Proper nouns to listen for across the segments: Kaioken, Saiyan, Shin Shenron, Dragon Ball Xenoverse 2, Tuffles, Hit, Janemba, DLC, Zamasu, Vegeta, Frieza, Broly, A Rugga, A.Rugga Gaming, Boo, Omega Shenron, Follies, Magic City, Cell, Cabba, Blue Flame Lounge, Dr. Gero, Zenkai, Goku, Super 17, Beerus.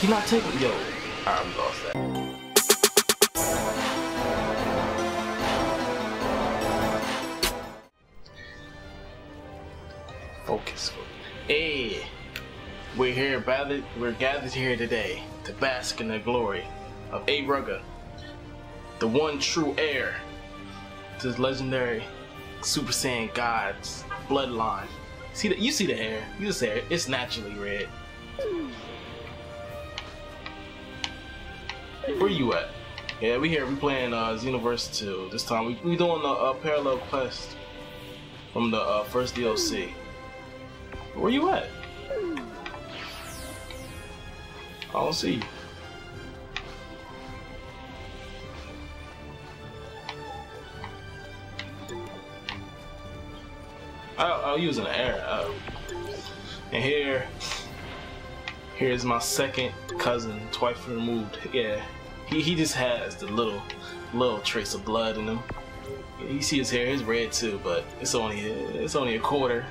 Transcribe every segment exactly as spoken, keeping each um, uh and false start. He not taking yo. I'm lost. Focus. Hey, we're here. Gathered, we're gathered here today to bask in the glory of A Rugga, the one true heir to this legendary Super Saiyan God's bloodline. See that? You see the hair? You just hair. It's naturally red. Where you at? Yeah, we here. We playing uh, Xenoverse two. This time we we doing a, a parallel quest from the uh, first D L C. Where you at? I don't see you. I was using the air. Uh, and here, here's my second cousin, twice removed. Yeah, he, he just has the little, little trace of blood in him. You see his hair, it's red too, but it's only, it's only a quarter.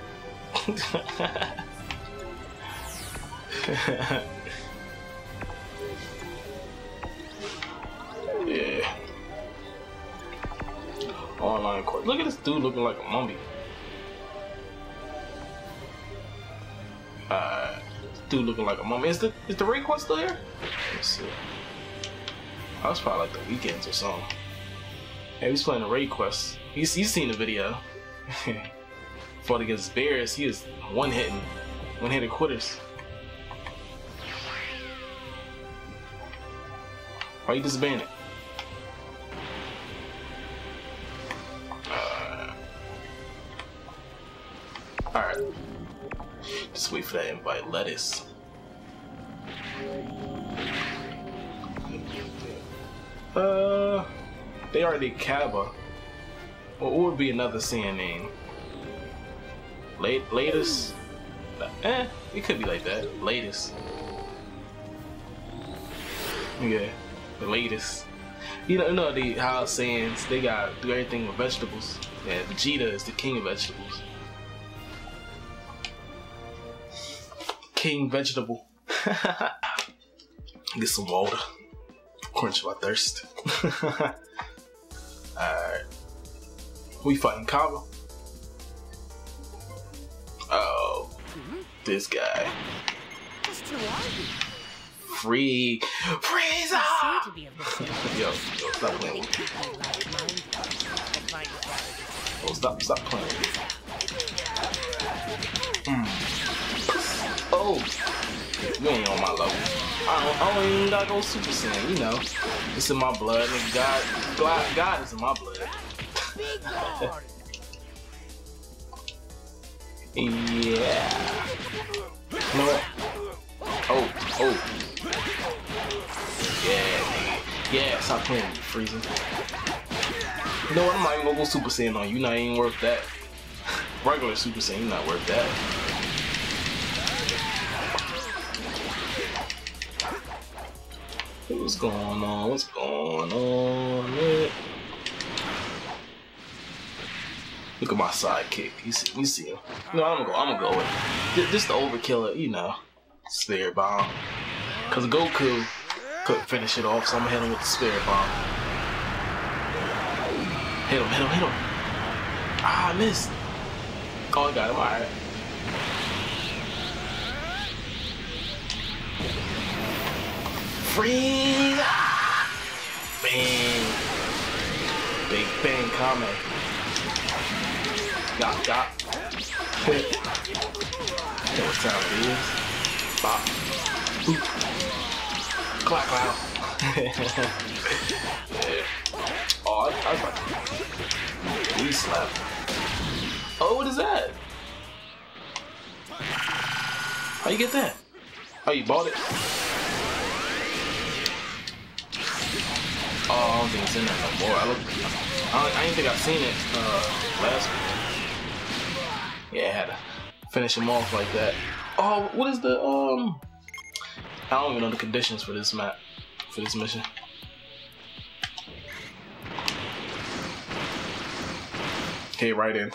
Yeah. Online court. Look at this dude looking like a mummy. Uh, dude looking like a mummy. Is the is the raid quest still here? Let's see. I was probably like the weekends or something. Hey, he's playing the raid quest. He's he's seen the video. Fought against Beerus. He is one hitting, one hitter quitters. Why you disobeying it? Uh, all right. Just wait for that invite. Lettuce. Uh, they already Cabba. Well, what would be another Saiyan name? Late, latest. Eh, it could be like that. Latest. Yeah, the latest. You know, you know the how Saiyans they gotta do everything with vegetables. Yeah, Vegeta is the king of vegetables. King vegetable. Get some water. Quench my thirst. Alright. We fighting Cabba. Oh. This guy. Free. Frieza! Yo, yo, stop playing with me. Oh, stop, stop playing with me. Mm. Oh, you ain't on my level. I don't, I don't even gotta go Super Saiyan, you know. It's in my blood, and God, God, God is in my blood. Yeah. You know what? Oh, oh. Yeah, nigga. Yeah, stop playing with me, Frieza. You know what? I'm not even gonna go Super Saiyan on you. Not even worth that. Regular Super Saiyan, you're not worth that. What's going on? What's going on? Man? Look at my sidekick. You see, you see him. No, I'm gonna go. I'm gonna go with just the overkiller. You know, spirit bomb. Cause Goku couldn't finish it off, so I'm gonna hit him with the spirit bomb. Hit him! Hit him! Hit him! Ah, I missed. Oh, I got him. All right. Frieza! Bang! Big bang coming. Got, got. Hit. You know what time it is. Bop. Boop. Clap, clap. Yeah. Oh, I, I was like, knee slap. Oh, what is that? How you get that? Oh, you bought it? Oh, I don't think it's in there no more. I look, I, I didn't think I've seen it uh, last week. Yeah, I had to finish him off like that. Oh, what is the um? I don't even know the conditions for this map, for this mission. Okay, right in.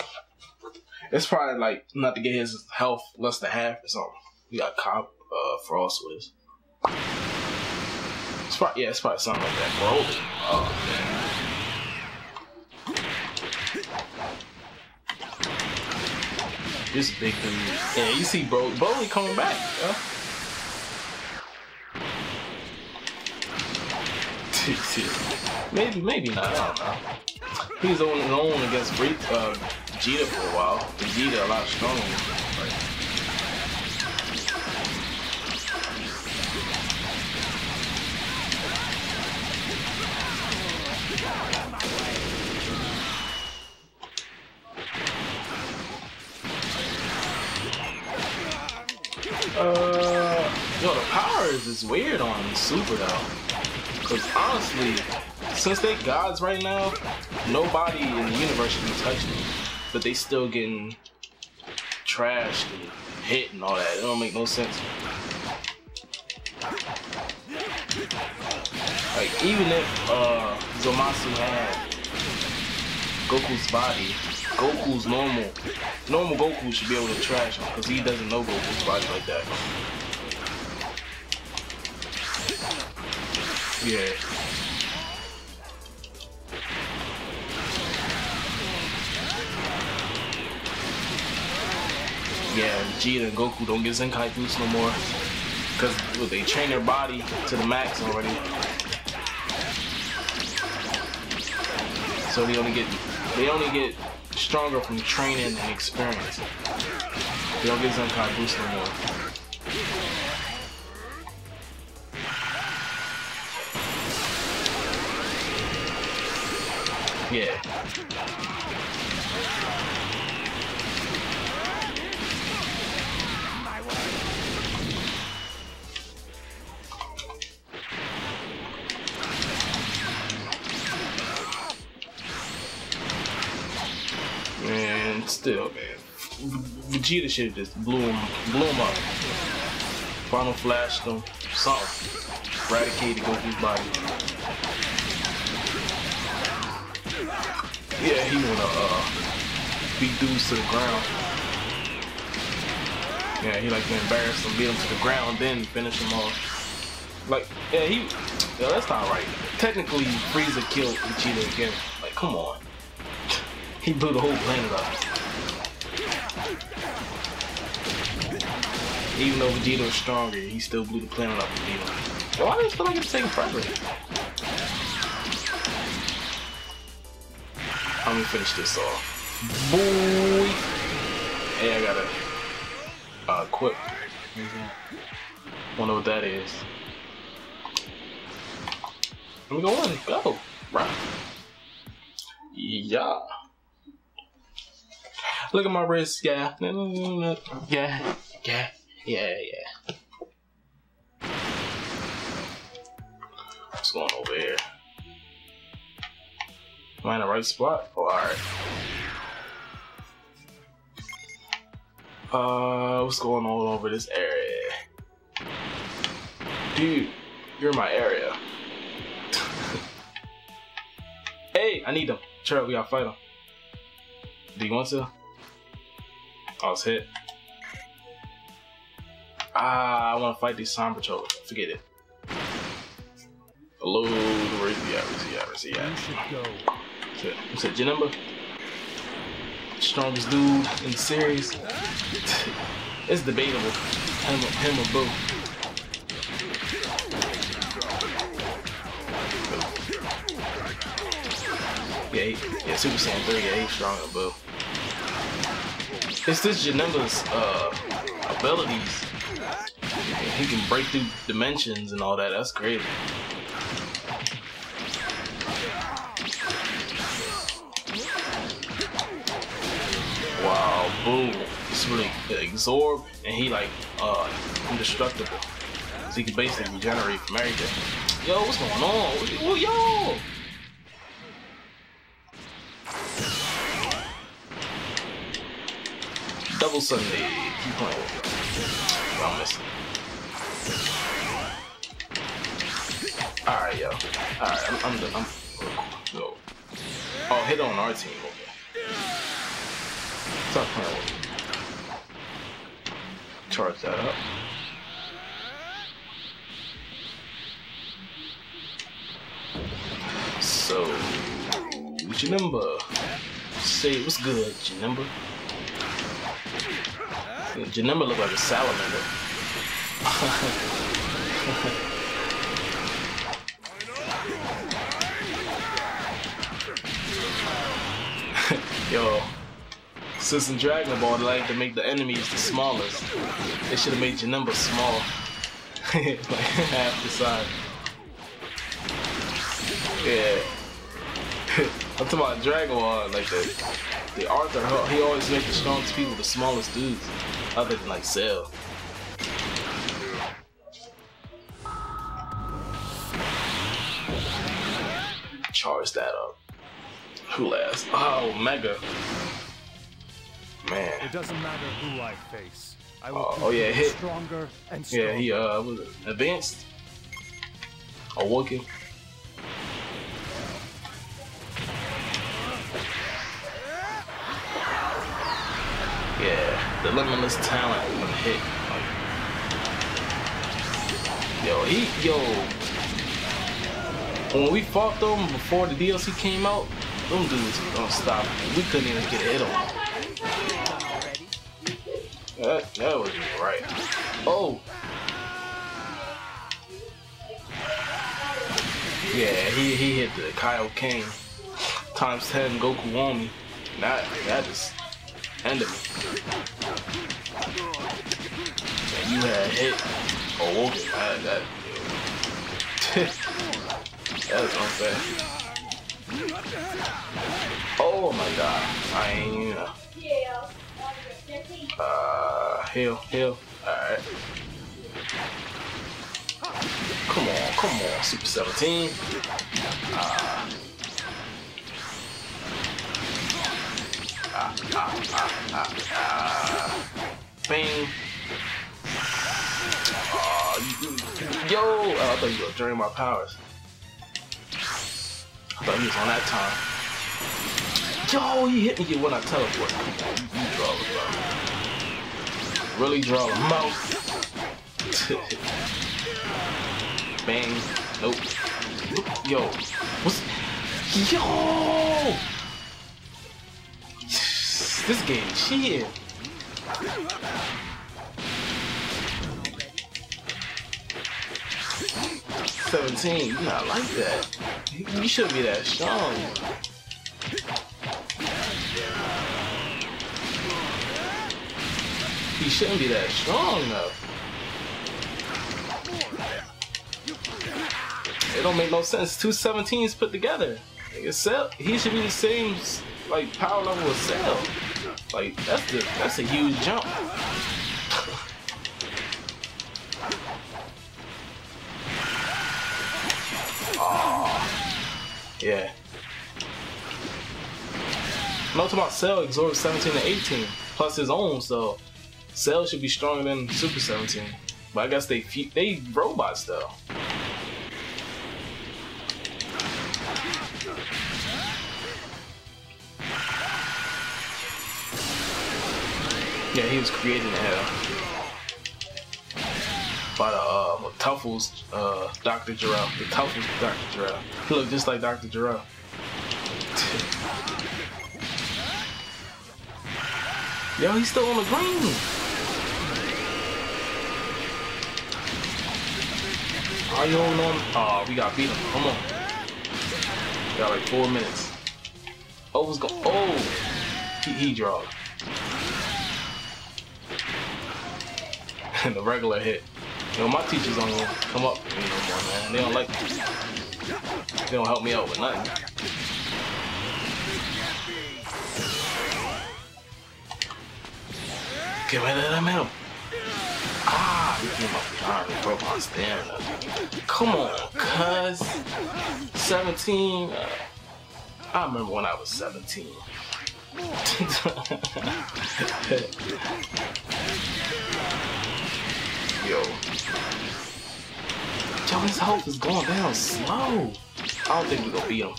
It's probably like not to get his health less than half or something. We got Cop uh, Frost with us. It's probably, yeah, it's probably something like that. Broly. Oh, man. This big dude. Yeah, you see Bro Broly coming back. Huh? Maybe, maybe not. I don't know. He's on and on against uh, Vegeta for a while. Vegeta a lot stronger than him, right? Uh, yo, the powers is weird on Super though. Cause honestly, since they gods right now, nobody in the universe can touch them. But they still getting trashed and hit and all that. It don't make no sense. Like even if uh Zamasu had Goku's body, Goku's normal. Normal Goku should be able to trash him because he doesn't know Goku's body like that. Yeah. Yeah, Vegeta and Goku don't get Zenkai boosts no more because well, they train their body to the max already. So they only get they only get stronger from training and experience. They don't get Zenkai boost no more. Yeah. Man, still, man. Vegeta should have just blew him, blew him up. Final flashed him, something. Eradicated Goku's body. Yeah, he wanna uh, beat dudes to the ground. Yeah, he like to embarrass them, beat them to the ground, then finish them off. Like, yeah, he. Yo, that's not right. Technically, Frieza killed Vegeta again. Like, come on. He blew the whole planet up. Even though Vegeta was stronger, he still blew the planet up with Vegeta. Why do I feel like it's taking forever? I'm gonna finish this off. Boy! Hey, I got a uh, quip. Mm-hmm. Wonder what that is. Let me go on. Go. Right. Yeah. Look at my wrist, yeah. Yeah, yeah, yeah, yeah. What's going on over here? Am I in the right spot? Oh, alright. Uh, what's going on all over this area? Dude, you're in my area. Hey, I need them. Trap, we gotta fight them. Do you want to? I was hit. Ah, I want to fight these Sombra Patrol. Forget it. Hello, where is he at? Where is he at? Where is he at? What's that, Janemba? Strongest dude in the series. It's debatable. Him, him or Boo. Yeah, he, yeah, Super Saiyan three, yeah, he's stronger, Boo. It's this Janemba's uh, abilities. He can break through dimensions and all that. That's crazy. Wow, Boo. It's really absorb, and he like uh, indestructible. So he can basically regenerate from everything. Yo, what's going on? Well, yo. Double Sunday, keep playing. I'm missing. Alright, yo. Alright, I'm, I'm done. I'm, yo. Oh, hit on our team. Okay. Stop playing with me. Charge that up. Janemba. Say, what's good, Janemba? Janemba look like a salamander. Yo, since in Dragon Ball they like to make the enemies the smallest, they should have made Janemba small. Like half the size. Yeah. I'm talking about Dragon Ball, like the, the Arthur, he always makes the strongest people the smallest dudes, other than like Cell. Charge that up. Who last? Oh, Mega. Man. It doesn't matter who I face. I will uh, oh yeah, Hit. Stronger and stronger. Yeah, he uh was advanced. Awoken. Yeah, the limitless talent when Hit. Yo, he yo. When we fought them before the D L C came out, them dudes don't stop. We couldn't even get a hit on them. That, that was right. Oh! Yeah, he, he hit the Kaioken. Times ten Goku on me. That, that just ended me. Yeah, you had Hit. Oh, okay. That, that, that was unfair. Oh my god. I ain't, you know. Uh, heal, heal. Alright. Come on, come on, Super seventeen. Ah. Ah, ah, ah, ah, ah. Bing. Uh, yo! Oh, I thought you were gonna drain my powers. I thought he was on that time. Yo, he hit me when I teleported. You draw the button. Really draw them out. Bang. Nope. Yo. What's... Yo! This game cheating. seventeen. You're not like that. You shouldn't be that strong. He shouldn't be that strong though. It don't make no sense. Two seventeens put together. Like Cell, he should be the same like power level as Cell. Like that's the that's a huge jump. Oh, yeah. Note about Cell absorbs seventeen to eighteen plus his own, so Cell should be stronger than Super seventeen, but I guess they they robots though. Yeah, he was created in hell by the uh, well, Tuffles, uh, Doctor Gero. The Tuffles, Doctor Gero. He looked just like Doctor Gero. Yo, he's still on the green. Are you on them? Oh, we got beat him. Come on. We got like four minutes. Oh, what's going? Oh, he, he drawed. And the regular Hit. Yo, my teachers don't come up with me no more, man. They don't like me. They don't help me out with nothing. Get right at him. Ah, he came up behind and broke my stamina. Come on, cuz. seventeen. Uh, I remember when I was seventeen. Yo. Yo, his health is going down slow. I don't think we're gonna beat him.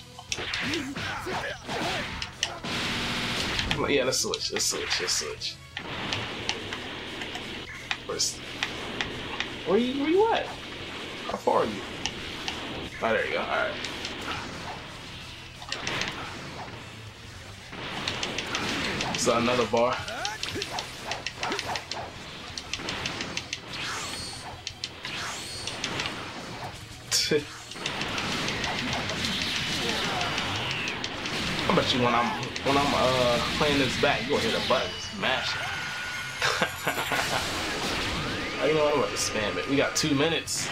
But yeah, let's switch, let's switch, let's switch. Where you, where you at? How far are you? Oh, there you go. Alright. This is another bar. I bet you when I'm when I'm uh, playing this back, you gonna hit a button, smash it. I don't know, I'm about to spam it. We got two minutes.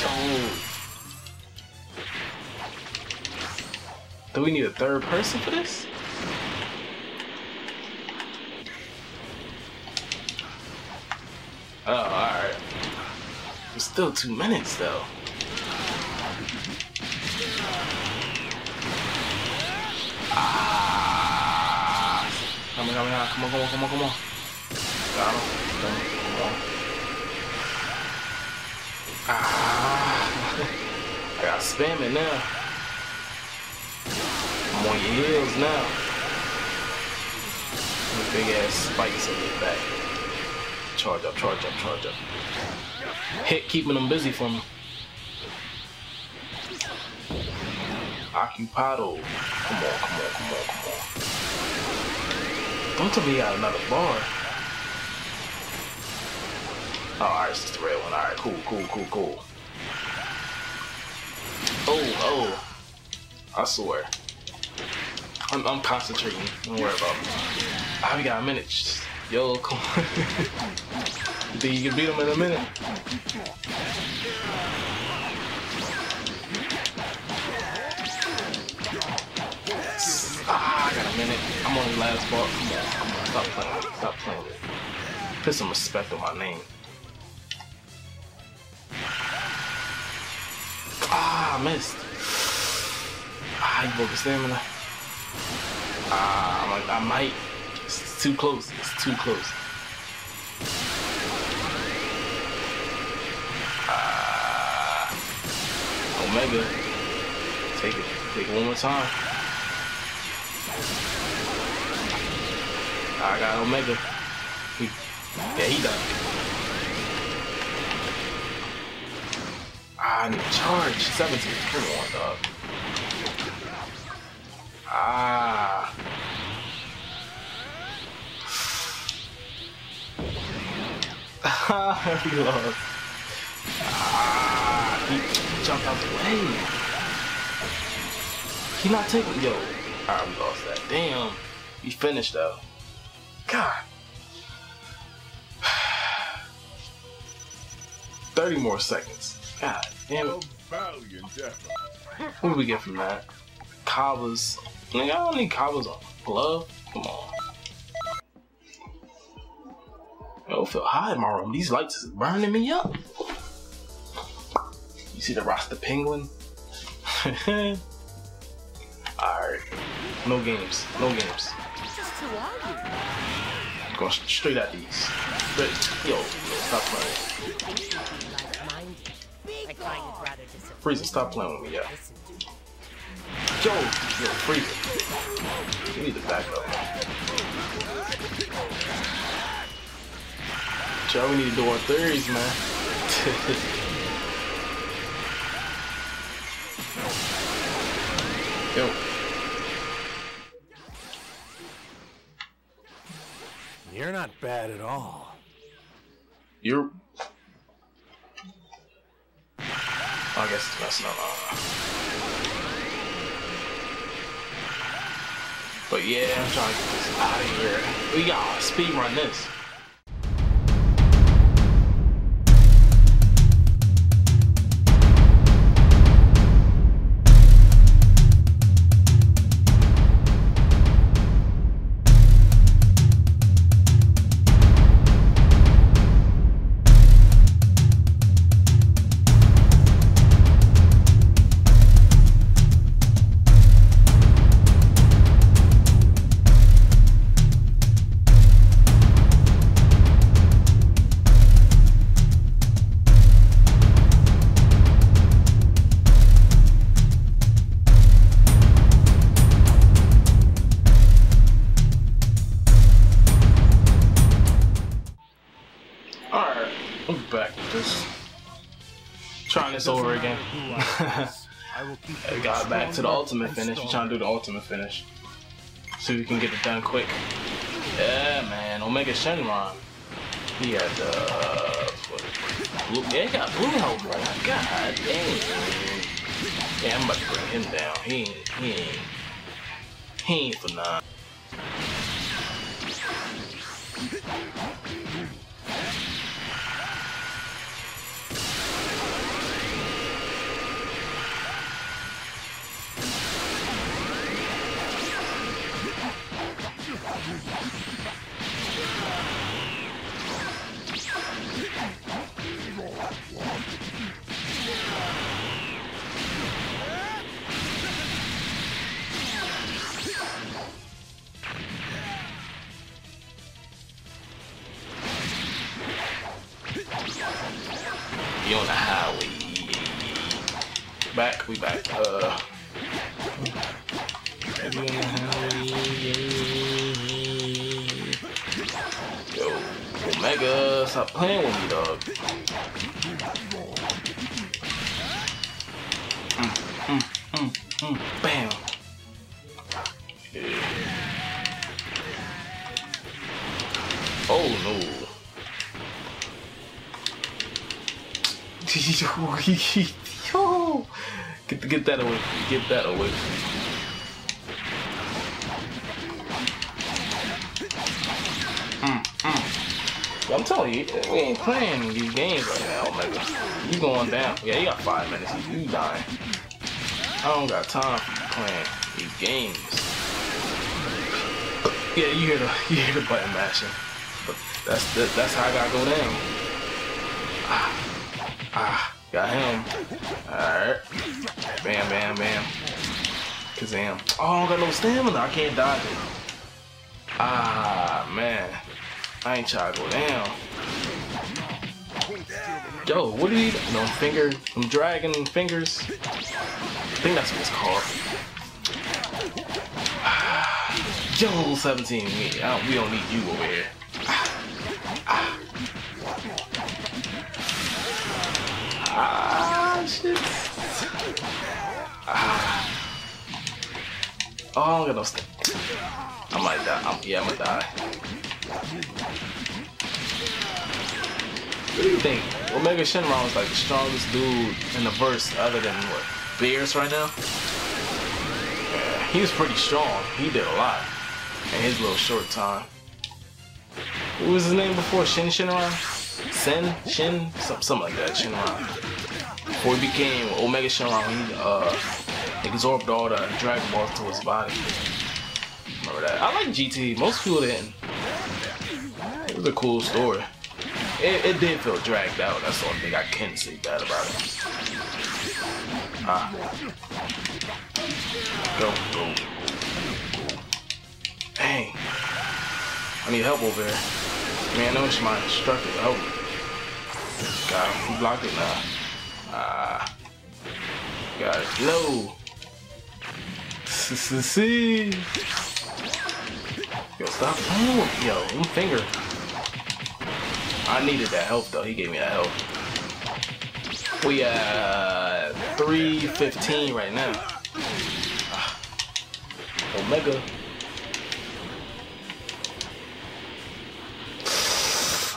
Yo. Do we need a third person for this? Oh, all right. It's still two minutes though. Ah! Come on, come on, come on, come on, come on, come on. Got him. Come on. Ah! I got spam it now. I'm on your heels now. Those big ass spikes on your back. Charge up, charge up, charge up. Hit keeping them busy for me. Occupado. Come on, come on, come on, come on. Don't tell me you got another bar. Oh, alright, it's the red one. Alright, cool, cool, cool, cool. Oh, oh. I swear. I'm, I'm concentrating. Don't worry about me. Ah, we got a minute. Yo, come on. You think you can beat him in a minute? Minute. I'm on the last ball. Come on, come on, stop playing, stop playing. Put some respect on my name. Ah, I missed. Ah, you broke the stamina. Ah, I'm like, I might. It's too close. It's too close. Ah, Omega. Take it. Take it one more time. I got Omega. He, yeah, he done. I need charge. seventeen. Come on, dog. Ah. Ah, he lost. Ah, he jumped out the way. He not taking. Yo, I lost that. Damn. He finished though. God. thirty more seconds. God damn it. What do we get from that? Cabba's. Like, I don't need Cabba's on glove. Come on. I don't feel hot in my room. These lights is burning me up. You see the Rasta Penguin? Alright. No games. No games. I'm going straight at these. But yo, yo, stop playing. Frieza, stop playing with me, yeah. Yo, yo, Frieza. You need to back up. Y'all, we need to do our theories, man. Yo. You're not bad at all. You're... I guess it's messing up. But yeah, I'm trying to get this out of here. We gotta speedrun this. Over again. We got back to the ultimate finish. We're trying to do the ultimate finish so we can get it done quick. Yeah, man. Omega Shenron. He has a uh, blue. Yeah, he got blue helmet. Right? God dang. Yeah, I'm about to bring him down. He ain't. He ain't. He ain't for none. He on the highway. Back, we back. Uh, we on the highway. Yo, Omega, stop playing with me, dog. Mm, mm, mm, mm. Bam. Yeah. Oh no. Yo, get get that away! Get that away! Mm, mm. I'm telling you, we ain't playing these games right now, Omega. You going down? Yeah, you got five minutes. You dying? I don't got time for playing these games. Yeah, you hear the you hear the button mashing, but that's the, that's how I gotta go down. Ah. Ah, got him. Alright. Bam, bam, bam. Kazam. Oh, I don't got no stamina. I can't dodge it. Ah, man. I ain't trying to go down. Yo, what did he do? No, finger. Some dragon fingers. I think that's what it's called. Ah, yo, seventeen. We don't, we don't need you over here. Ah, ah. Ah, shit. Ah. Oh, I'm gonna stay. I might die. I'm, yeah, I'm gonna die. What do you think? Omega Shenron is like the strongest dude in the verse other than what? Beerus right now? Yeah, he was pretty strong. He did a lot in his little short time. What was his name before? Shin Shenron? Sen, Shin, something like that, Shenron. Before he became Omega Shenron, he uh, absorbed all the Dragon Balls to his body. Remember that? I like G T. Most people didn't. It was a cool story. It, it did feel dragged out. That's the only thing I can say bad about it. Ah. Go, go. Dang. I need help over here. Man, I wish my instructor would help me. Got him. He blocked it now. Ah. Got it. No. See. Yo, stop playing with me. Yo, one finger. I needed that help, though. He gave me that help. We at three fifteen right now. Ah. Omega.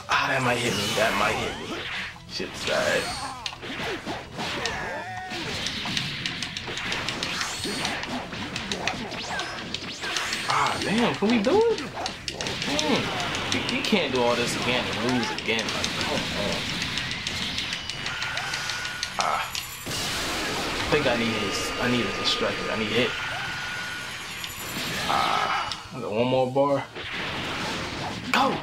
That might hit me, that might hit me. Shit's alright. Ah, damn, can we do it? Damn. You can't do all this again and lose again. Like, come on. Ah. I think I need his, I need a distractor. I need hit. Ah. I got one more bar. Go!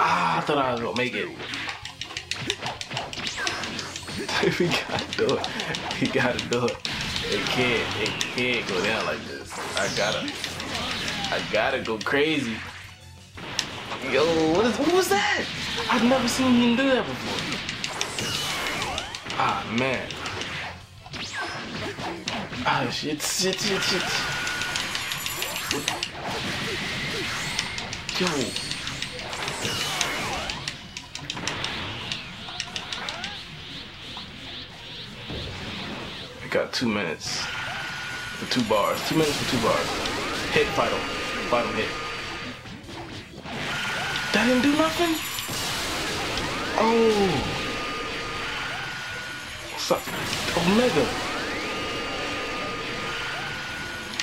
Ah, I thought I was gonna make it. We gotta do it. We gotta do it. It can't, it can't go down like this. I gotta, I gotta go crazy. Yo, what, is, what was that? I've never seen him do that before. Ah, man. Ah, shit, shit, shit, shit. Yo. Got two minutes for two bars. Two minutes for two bars. Hit, final. Final hit. That didn't do nothing? Oh. So, Omega.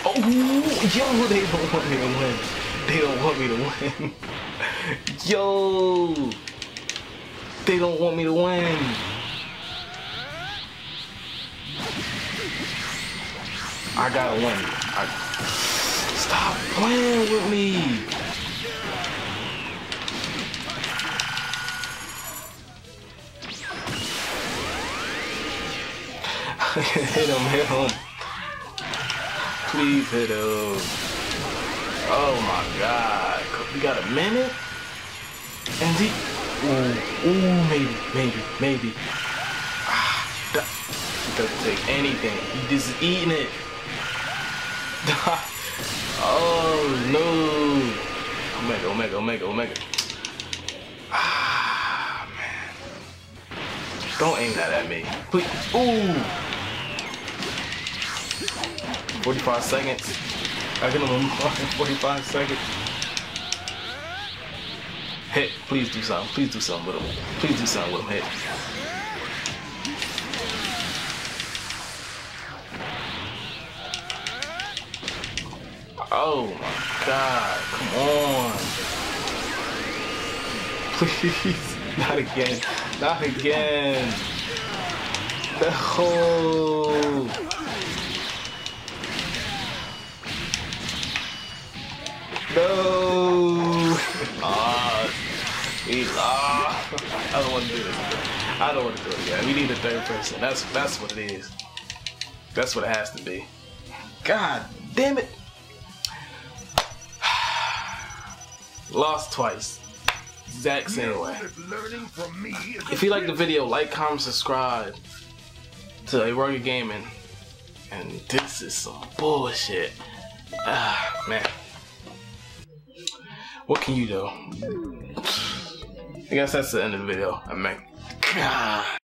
Oh, yo, they don't want me to win. They don't want me to win. Yo. They don't want me to win. I gotta win. I... Stop playing with me. Hit him, hit him. Please hit him. Oh my god. We got a minute? And he... Ooh, ooh, maybe, maybe, maybe. Ah, that doesn't take anything. He just eating it. Oh no. Omega, Omega, Omega, Omega. Ah, man. Don't aim that at me. Please. Ooh. forty-five seconds. I can only forty-five seconds. Hit, please do something. Please do something with him. Please do something with him. Hit. Oh my god, come on. Please, not again. Not again. The whole. No! Ah, we lost. I don't want to do this. I don't want to do it again. We need a third person. That's that's what it is. That's what it has to be. God damn it! Lost twice. Exact same way. If you like the video, like, comment, subscribe to A Rugga Gaming. And this is some bullshit. Ah, man. What can you do? I guess that's the end of the video. I mean, God.